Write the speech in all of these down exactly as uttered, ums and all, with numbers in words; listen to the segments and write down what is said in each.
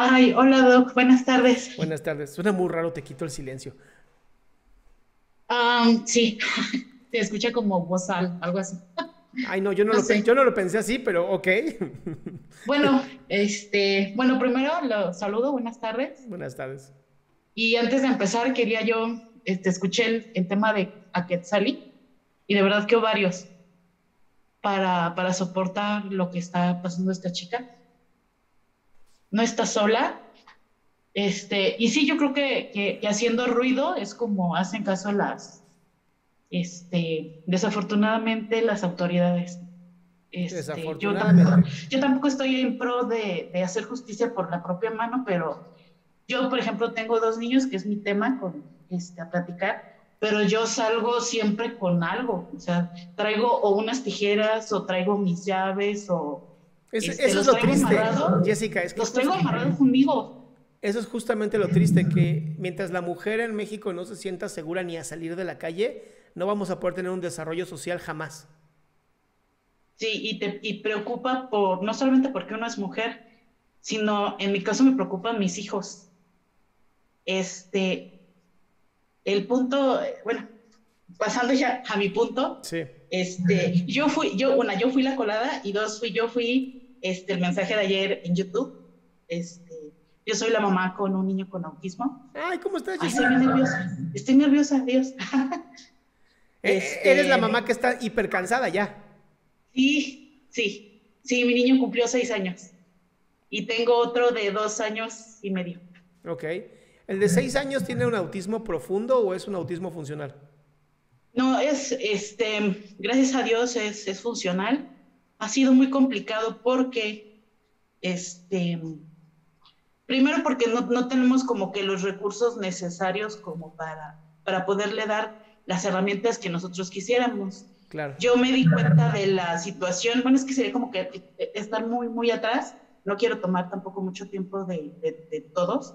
Ay, hola Doc, buenas tardes. Buenas tardes, suena muy raro, te quito el silencio. Um, sí, te escucha como bozal, algo así. Ay, no, yo no, no, lo, yo no lo pensé así, pero ok. Bueno, este, bueno, primero los saludo, buenas tardes. Buenas tardes. Y antes de empezar quería yo, este, escuché el, el tema de Aketzali y de verdad que ovarios para, para soportar lo que está pasando esta chica. No está sola. Este, y sí, yo creo que, que, que haciendo ruido es como hacen caso las, este, desafortunadamente las autoridades. Este, desafortunadamente. Yo tampoco, yo tampoco estoy en pro de, de hacer justicia por la propia mano, pero yo, por ejemplo, tengo dos niños, que es mi tema con, este, a platicar, pero yo salgo siempre con algo. O sea, traigo o unas tijeras, o traigo mis llaves, o... Es, este, eso es lo triste, amarrado, Jessica. Es que los traigo amarrados conmigo. Eso es justamente lo triste, que mientras la mujer en México no se sienta segura ni a salir de la calle, no vamos a poder tener un desarrollo social jamás. Sí, y te y preocupa por, no solamente porque uno es mujer, sino en mi caso me preocupan mis hijos. Este, el punto, bueno, pasando ya a mi punto. Sí. Este, yo fui, yo, una, yo fui la colada y dos, fui, yo fui, este, el mensaje de ayer en YouTube, este, yo soy la mamá con un niño con autismo. Ay, ¿cómo estás? Ay, estoy bien nerviosa, estoy nerviosa, Dios. Este, eres la mamá que está hipercansada ya. Sí, sí, sí, mi niño cumplió seis años y tengo otro de dos años y medio. Ok, ¿el de seis años tiene un autismo profundo o es un autismo funcional? No, es, este, gracias a Dios es, es funcional. Ha sido muy complicado porque, este, primero porque no, no tenemos como que los recursos necesarios como para, para poderle dar las herramientas que nosotros quisiéramos. Claro. Yo me di cuenta de la situación, bueno, es que sería como que estar muy, muy atrás. No quiero tomar tampoco mucho tiempo de, de, de todos.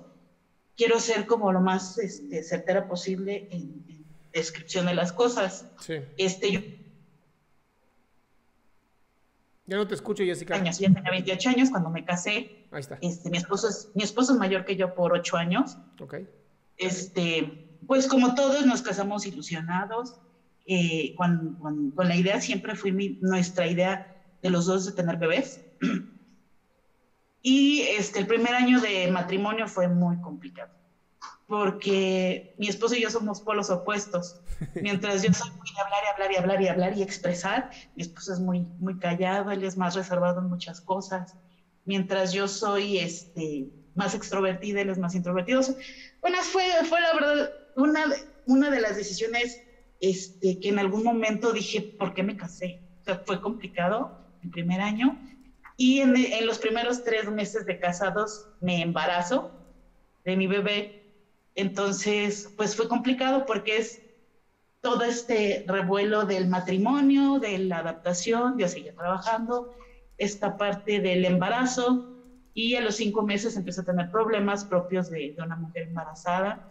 Quiero ser como lo más este, certera posible en, en descripción de las cosas. Sí. Este, yo... Ya no te escucho, Jessica. Años, ya tenía veintiocho años cuando me casé. Ahí está. Este, mi esposo es, mi esposo es mayor que yo por ocho años. Ok. Este, pues como todos nos casamos ilusionados, eh, con, con, con la idea, siempre fue mi, nuestra idea de los dos de tener bebés. Y este, el primer año de matrimonio fue muy complicado, porque mi esposo y yo somos polos opuestos. Mientras yo soy muy de hablar y hablar y hablar y hablar y expresar, mi esposo es muy, muy callado, él es más reservado en muchas cosas. Mientras yo soy este, más extrovertida, él es más introvertido. Bueno, fue, fue la verdad una, una de las decisiones este, que en algún momento dije, ¿por qué me casé? O sea, fue complicado el primer año. Y en, en los primeros tres meses de casados me embarazo de mi bebé. Entonces, pues fue complicado porque es todo este revuelo del matrimonio, de la adaptación, yo seguía trabajando, esta parte del embarazo, y a los cinco meses empecé a tener problemas propios de, de una mujer embarazada,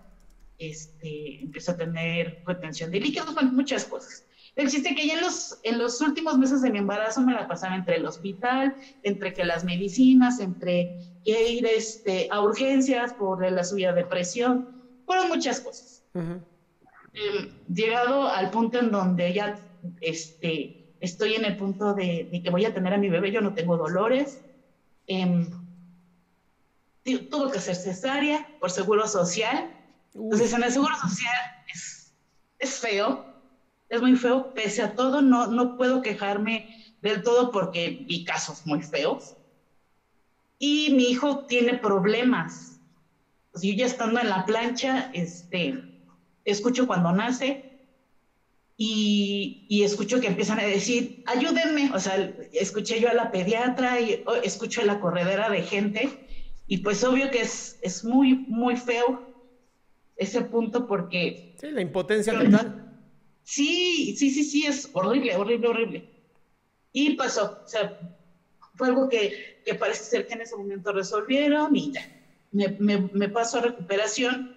este, empecé a tener retención de líquidos, bueno, muchas cosas. El chiste que ya en los, en los últimos meses de mi embarazo me la pasaba entre el hospital, entre que las medicinas, entre que ir este, a urgencias por la subida de presión, fueron muchas cosas. Uh-huh. eh, llegado al punto en donde ya este, estoy en el punto de, de que voy a tener a mi bebé, yo no tengo dolores, eh, tuvo que hacer cesárea por seguro social. Uh-huh. Entonces en el seguro social es, es feo. Es muy feo, pese a todo, no, no puedo quejarme del todo porque vi casos muy feos. Y mi hijo tiene problemas. Pues yo ya estando en la plancha, este, escucho cuando nace y, y escucho que empiezan a decir, ayúdenme. O sea, escuché yo a la pediatra y escucho a la corredera de gente. Y pues obvio que es, es muy, muy feo ese punto porque... Sí, la impotencia mental. Sí, sí, sí, sí, es horrible, horrible, horrible. Y pasó, o sea, fue algo que, que parece ser que en ese momento resolvieron y ya. Me, me, me pasó a recuperación,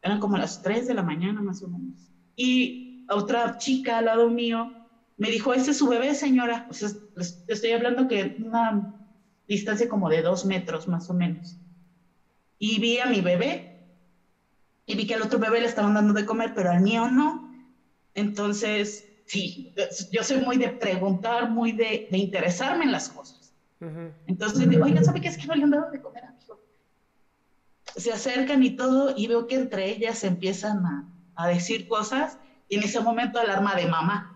eran como las tres de la mañana más o menos. Y otra chica al lado mío me dijo, este es su bebé, señora. O sea, estoy hablando que una distancia como de dos metros más o menos. y vi a mi bebé y vi que al otro bebé le estaban dando de comer, pero al mío no. Entonces, sí, yo soy muy de preguntar, muy de, de interesarme en las cosas. Uh-huh. Entonces uh-huh. digo, oiga, ¿sabe qué? Es que no le han dado de comer a mi hijo. Se acercan y todo, y veo que entre ellas empiezan a, a decir cosas, y en ese momento alarma de mamá.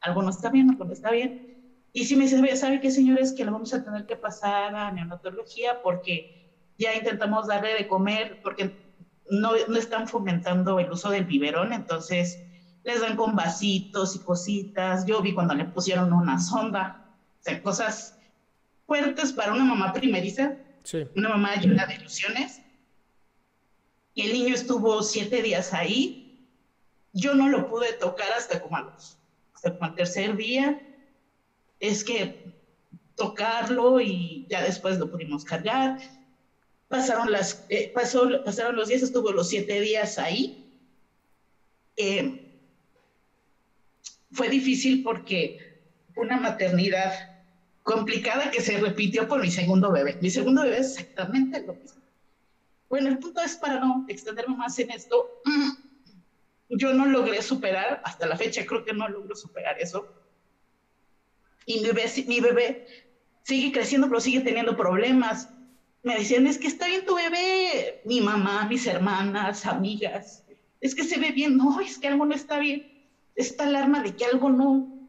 Algo no está bien, algo no está bien. Y sí me dice, ¿sabe qué, señores? Que lo vamos a tener que pasar a neonatología porque ya intentamos darle de comer, porque no, no están fomentando el uso del biberón, entonces les dan con vasitos y cositas. Yo vi cuando le pusieron una sonda, o sea, cosas fuertes para una mamá primeriza, sí. una mamá llena de ilusiones. Y el niño estuvo siete días ahí. Yo no lo pude tocar hasta como, al, hasta como al tercer día. Es que tocarlo y ya después lo pudimos cargar. Pasaron, las, eh, pasó, pasaron los días, estuvo los siete días ahí. Eh, fue difícil porque fue una maternidad complicada que se repitió por mi segundo bebé. Mi segundo bebé es exactamente lo mismo. Bueno, el punto es, para no extenderme más en esto, yo no logré superar, hasta la fecha creo que no logro superar eso. Y mi bebé, mi bebé sigue creciendo, pero sigue teniendo problemas. Me decían, es que está bien tu bebé, mi mamá, mis hermanas, amigas. Es que se ve bien, no, es que algo no está bien. Esta alarma de que algo no...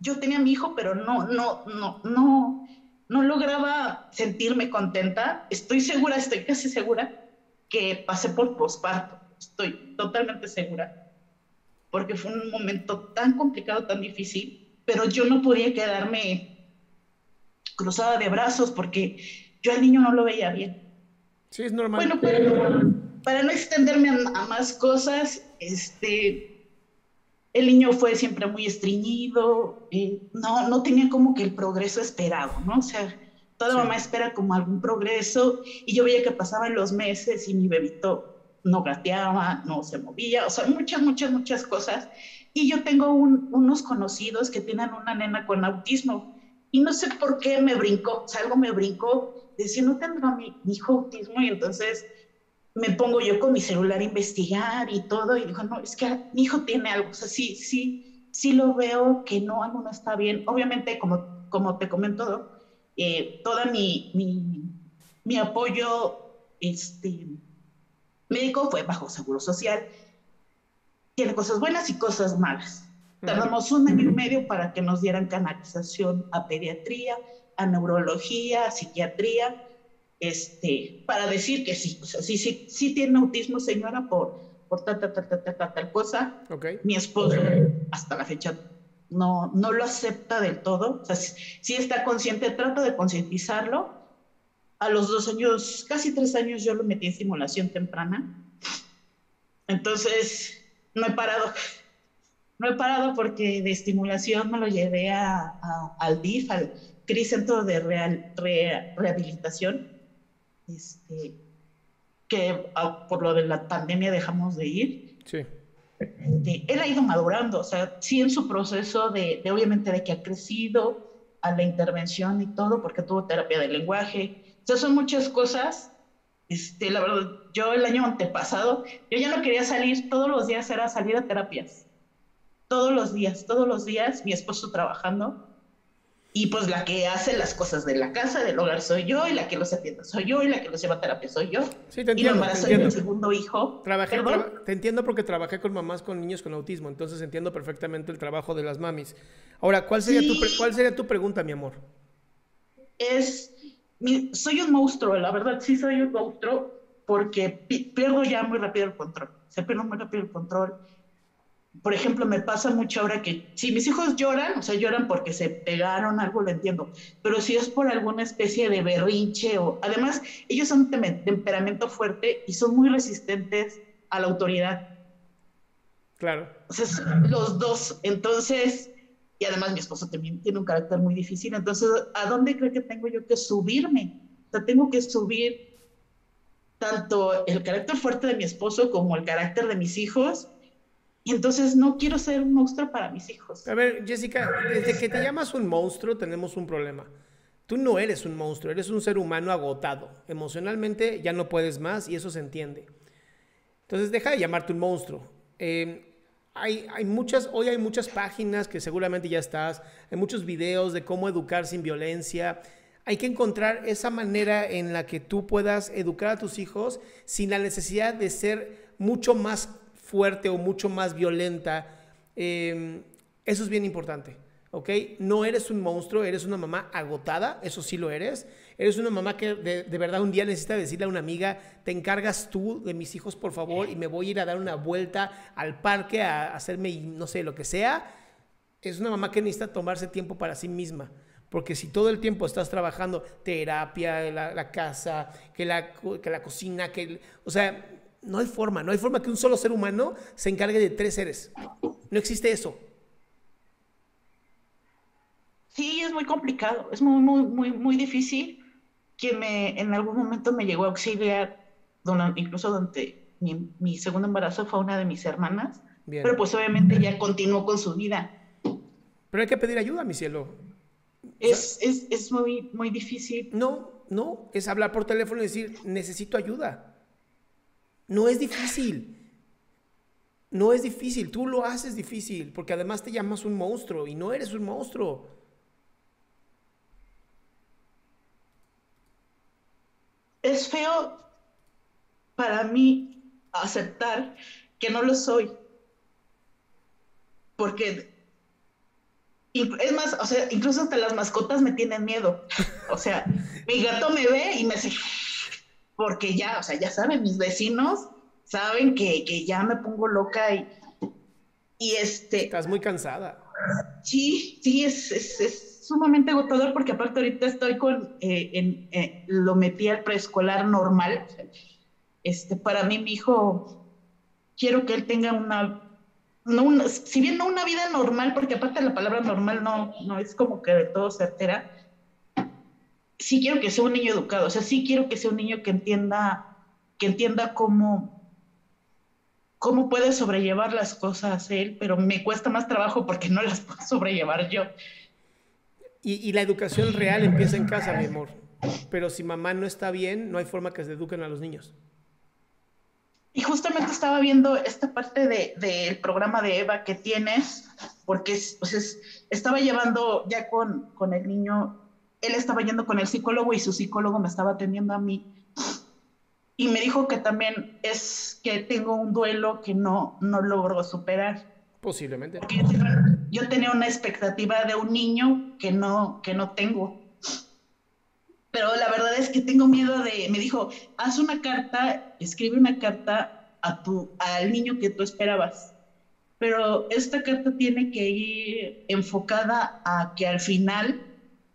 Yo tenía a mi hijo, pero no, no, no, no... no lograba sentirme contenta. Estoy segura, estoy casi segura que pasé por posparto. Estoy totalmente segura. Porque fue un momento tan complicado, tan difícil, pero yo no podía quedarme cruzada de brazos porque yo al niño no lo veía bien. Sí, es normal. Bueno, para, para no extenderme a, a más cosas, este, el niño fue siempre muy estreñido, eh, no, no tenía como que el progreso esperado, ¿no? O sea, toda sí. mamá espera como algún progreso, y yo veía que pasaban los meses y mi bebito no gateaba, no se movía, o sea, muchas, muchas, muchas cosas. Y yo tengo un, unos conocidos que tienen una nena con autismo, y no sé por qué me brincó, o sea, algo me brincó, decía, ¿no tendrá mi hijo autismo? Y entonces me pongo yo con mi celular a investigar y todo, y digo, no, es que mi hijo tiene algo, o sea, sí, sí, sí lo veo que no, algo no está bien. Obviamente, como, como te comento, eh, toda mi, mi, mi apoyo este, médico fue bajo seguro social. Tiene cosas buenas y cosas malas. Tardamos un año y medio para que nos dieran canalización a pediatría, a neurología, a psiquiatría, Este, para decir que sí, o sea, sí, sí, sí tiene autismo, señora, por, por tal, tal, tal, tal, tal, tal cosa. Okay. Mi esposo, okay. hasta la fecha, no, no lo acepta del todo. O sea, sí, sí está consciente, trata de concientizarlo. A los dos años, casi tres años, yo lo metí en estimulación temprana. Entonces, no he parado. No he parado porque de estimulación me lo llevé a, a, al D I F, al C R I, Centro de Real, Re, Rehabilitación. Este, que a, por lo de la pandemia dejamos de ir. Sí. Este, él ha ido madurando, o sea, sí en su proceso de, de obviamente de que ha crecido a la intervención y todo, porque tuvo terapia de lenguaje, o sea, son muchas cosas. Este, la verdad, yo el año antepasado, yo ya no quería salir, todos los días era salir a terapias, todos los días, todos los días, mi esposo trabajando. Y pues la que hace las cosas de la casa, del hogar, soy yo, y la que los atiende soy yo, y la que los lleva a terapia soy yo. Sí, te entiendo. Y nomás soy mi segundo hijo. Trabajé, tra te entiendo porque trabajé con mamás con niños con autismo, entonces entiendo perfectamente el trabajo de las mamis. Ahora, ¿cuál sería, sí. tu, cuál sería tu pregunta, mi amor? Es, mi, soy un monstruo, la verdad, sí soy un monstruo, porque pi pierdo ya muy rápido el control. Se pierde muy rápido el control. Por ejemplo, me pasa mucho ahora que si mis hijos lloran, o sea, lloran porque se pegaron, algo lo entiendo, pero si es por alguna especie de berrinche o... Además, ellos son de temperamento fuerte y son muy resistentes a la autoridad. Claro. O sea, son los dos. Entonces, y además mi esposo también tiene un carácter muy difícil, entonces, ¿a dónde creo que tengo yo que subirme? O sea, tengo que subir tanto el carácter fuerte de mi esposo como el carácter de mis hijos. Y entonces no quiero ser un monstruo para mis hijos. A ver, Jessica, desde que te llamas un monstruo tenemos un problema. Tú no eres un monstruo, eres un ser humano agotado. Emocionalmente ya no puedes más y eso se entiende. Entonces deja de llamarte un monstruo. Eh, hay, hay muchas, hoy hay muchas páginas que seguramente ya estás, hay muchos videos de cómo educar sin violencia. Hay que encontrar esa manera en la que tú puedas educar a tus hijos sin la necesidad de ser mucho más fuerte o mucho más violenta. Eh, eso es bien importante. ¿Ok? No eres un monstruo, eres una mamá agotada, eso sí lo eres. Eres una mamá que de, de verdad un día necesita decirle a una amiga, te encargas tú de mis hijos, por favor, y me voy a ir a dar una vuelta al parque a, a hacerme, no sé, lo que sea. Es una mamá que necesita tomarse tiempo para sí misma. Porque si todo el tiempo estás trabajando terapia, la, la casa, que la, que la cocina, que... El, o sea, no hay forma, no hay forma que un solo ser humano se encargue de tres seres. No existe eso. Sí, es muy complicado, es muy, muy, muy, muy difícil. Que me, en algún momento me llegó a auxiliar, donde, incluso durante mi, mi segundo embarazo fue una de mis hermanas, bien. Pero pues obviamente ella continuó con su vida. Pero hay que pedir ayuda, mi cielo. Es, es, es muy, muy difícil. No, no, es hablar por teléfono y decir, necesito ayuda. No es difícil. No es difícil, tú lo haces difícil, porque además te llamas un monstruo y no eres un monstruo. Es feo para mí aceptar que no lo soy, porque es más, o sea, incluso hasta las mascotas me tienen miedo, o sea, mi gato me ve y me hace, porque ya, o sea, ya saben, mis vecinos saben que, que ya me pongo loca y, y este... Estás muy cansada. Sí, sí, es... es, es sumamente agotador porque aparte ahorita estoy con, eh, en, eh, lo metí al preescolar normal. Este, para mí mi hijo, quiero que él tenga una, no una, si bien no una vida normal, porque aparte la palabra normal no, no es como que de todo certera, sí quiero que sea un niño educado, o sea, sí quiero que sea un niño que entienda, que entienda cómo... cómo puede sobrellevar las cosas él, pero me cuesta más trabajo porque no las puedo sobrellevar yo. Y, y la educación real empieza en casa, mi amor. Pero si mamá no está bien, no hay forma que se eduquen a los niños. Y justamente estaba viendo esta parte del de programa de Eva que tienes, porque pues es, estaba llevando ya con, con el niño, él estaba yendo con el psicólogo y su psicólogo me estaba atendiendo a mí. Y me dijo que también es que tengo un duelo que no, no logro superar. Posiblemente. Porque yo, yo tenía una expectativa de un niño que no, que no tengo. Pero la verdad es que tengo miedo de... Me dijo, haz una carta, escribe una carta a tu, al niño que tú esperabas. Pero esta carta tiene que ir enfocada a que al final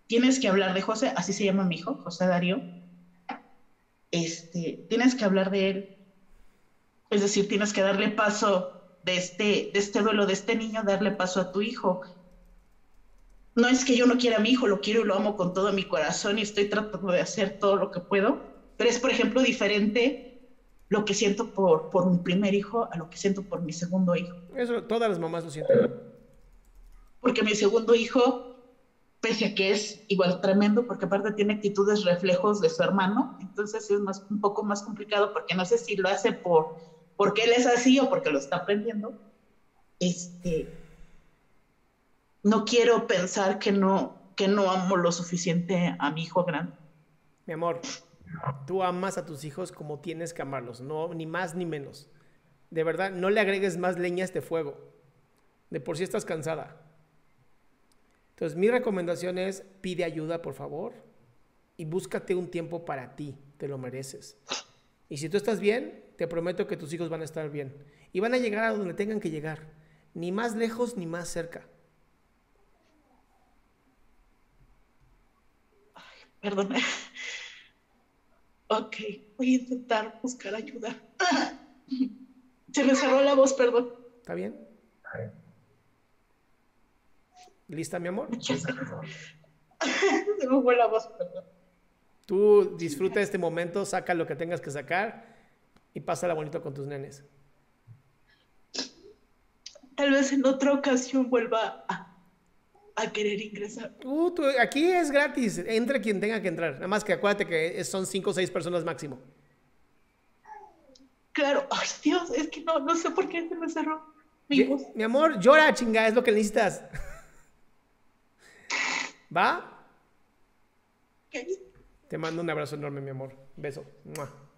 tienes que hablar de José, así se llama mi hijo, José Darío. Este, tienes que hablar de él. Es decir, tienes que darle paso... De este, de este duelo de este niño, darle paso a tu hijo. No es que yo no quiera a mi hijo, lo quiero y lo amo con todo mi corazón y estoy tratando de hacer todo lo que puedo, pero es, por ejemplo, diferente lo que siento por, por mi primer hijo a lo que siento por mi segundo hijo. Eso todas las mamás lo sienten. Porque mi segundo hijo, pese a que es igual tremendo, porque aparte tiene actitudes reflejos de su hermano, entonces es más, un poco más complicado porque no sé si lo hace por... porque él es así o porque lo está aprendiendo, este, no quiero pensar que no, que no amo lo suficiente a mi hijo grande. Mi amor, tú amas a tus hijos como tienes que amarlos, no, ni más ni menos. De verdad, no le agregues más leña a este fuego. De por sí estás cansada. Entonces, mi recomendación es, pide ayuda, por favor, y búscate un tiempo para ti, te lo mereces. Y si tú estás bien, te prometo que tus hijos van a estar bien. Y van a llegar a donde tengan que llegar. Ni más lejos, ni más cerca. Ay, perdona. Ok, voy a intentar buscar ayuda. Se me cerró la voz, perdón. ¿Está bien? ¿Lista, mi amor? Muchas gracias. Se me fue la voz, perdón. Tú disfruta este momento, saca lo que tengas que sacar y pásala bonito con tus nenes. Tal vez en otra ocasión vuelva a, a querer ingresar. Uh, tú, aquí es gratis, entra quien tenga que entrar, nada más que acuérdate que son cinco o seis personas máximo. Claro, ay Dios, es que no, no sé por qué se me cerró mi voz. Mi amor, llora, chinga, es lo que necesitas. ¿Va? ¿Qué? Te mando un abrazo enorme, mi amor. Beso. ¡Mua!